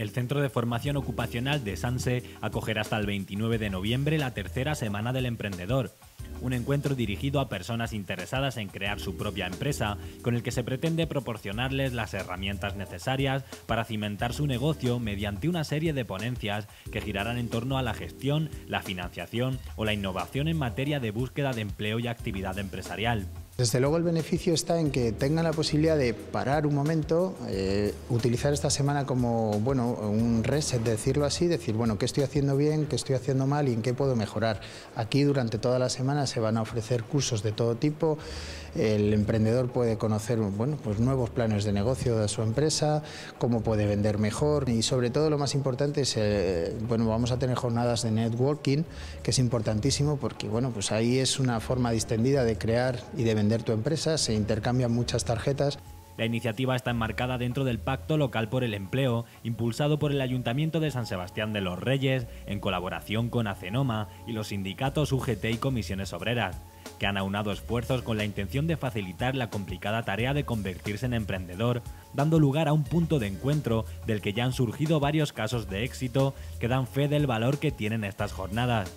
el Centro de Formación Ocupacional de Sanse acogerá hasta el 29 de noviembre la Tercera Semana del Emprendedor, un encuentro dirigido a personas interesadas en crear su propia empresa, con el que se pretende proporcionarles las herramientas necesarias para cimentar su negocio mediante una serie de ponencias que girarán en torno a la gestión, la financiación o la innovación en materia de búsqueda de empleo y actividad empresarial. Desde luego el beneficio está en que tengan la posibilidad de parar un momento, utilizar esta semana como un reset, decirlo así, decir qué estoy haciendo bien, qué estoy haciendo mal y en qué puedo mejorar. Aquí durante toda la semana se van a ofrecer cursos de todo tipo, el emprendedor puede conocer nuevos planes de negocio de su empresa, cómo puede vender mejor y sobre todo lo más importante es, vamos a tener jornadas de networking, que es importantísimo porque ahí es una forma distendida de crear y de vender tu empresa, se intercambian muchas tarjetas. La iniciativa está enmarcada dentro del Pacto Local por el Empleo, impulsado por el Ayuntamiento de San Sebastián de los Reyes, en colaboración con Acenoma y los sindicatos UGT y Comisiones Obreras, que han aunado esfuerzos con la intención de facilitar la complicada tarea de convertirse en emprendedor, dando lugar a un punto de encuentro del que ya han surgido varios casos de éxito que dan fe del valor que tienen estas jornadas.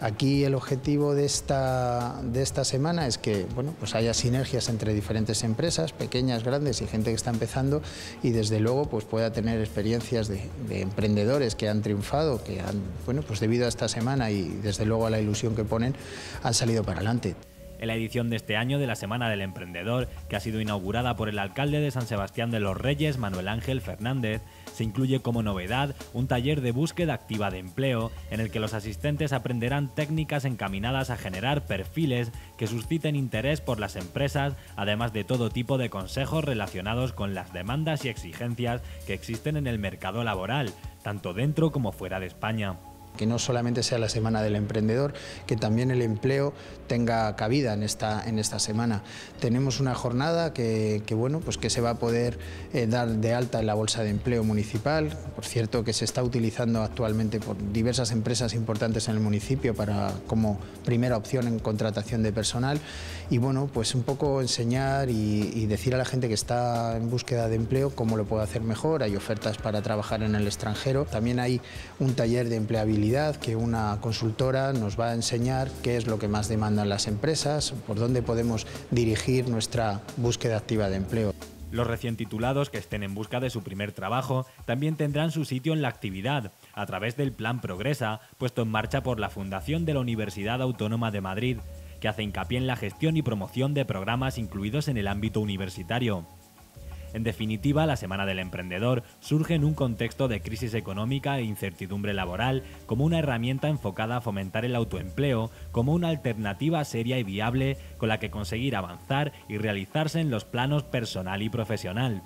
Aquí el objetivo de esta semana es que haya sinergias entre diferentes empresas, pequeñas, grandes y gente que está empezando, y desde luego pueda tener experiencias de emprendedores que han triunfado, que han, debido a esta semana y desde luego a la ilusión que ponen, han salido para adelante. En la edición de este año de la Semana del Emprendedor, que ha sido inaugurada por el alcalde de San Sebastián de los Reyes, Manuel Ángel Fernández, se incluye como novedad un taller de búsqueda activa de empleo en el que los asistentes aprenderán técnicas encaminadas a generar perfiles que susciten interés por las empresas, además de todo tipo de consejos relacionados con las demandas y exigencias que existen en el mercado laboral, tanto dentro como fuera de España. Que no solamente sea la Semana del Emprendedor, que también el empleo tenga cabida en esta semana. Tenemos una jornada que se va a poder dar de alta en la Bolsa de Empleo Municipal, por cierto que se está utilizando actualmente por diversas empresas importantes en el municipio como primera opción en contratación de personal y un poco enseñar y decir a la gente que está en búsqueda de empleo cómo lo puede hacer mejor. Hay ofertas para trabajar en el extranjero, también hay un taller de empleabilidad que una consultora nos va a enseñar qué es lo que más demandan las empresas, por dónde podemos dirigir nuestra búsqueda activa de empleo. Los recién titulados que estén en busca de su primer trabajo también tendrán su sitio en la actividad, a través del Plan Progresa, puesto en marcha por la Fundación de la Universidad Autónoma de Madrid, que hace hincapié en la gestión y promoción de programas incluidos en el ámbito universitario. En definitiva, la Semana del Emprendedor surge en un contexto de crisis económica e incertidumbre laboral como una herramienta enfocada a fomentar el autoempleo, como una alternativa seria y viable con la que conseguir avanzar y realizarse en los planos personal y profesional.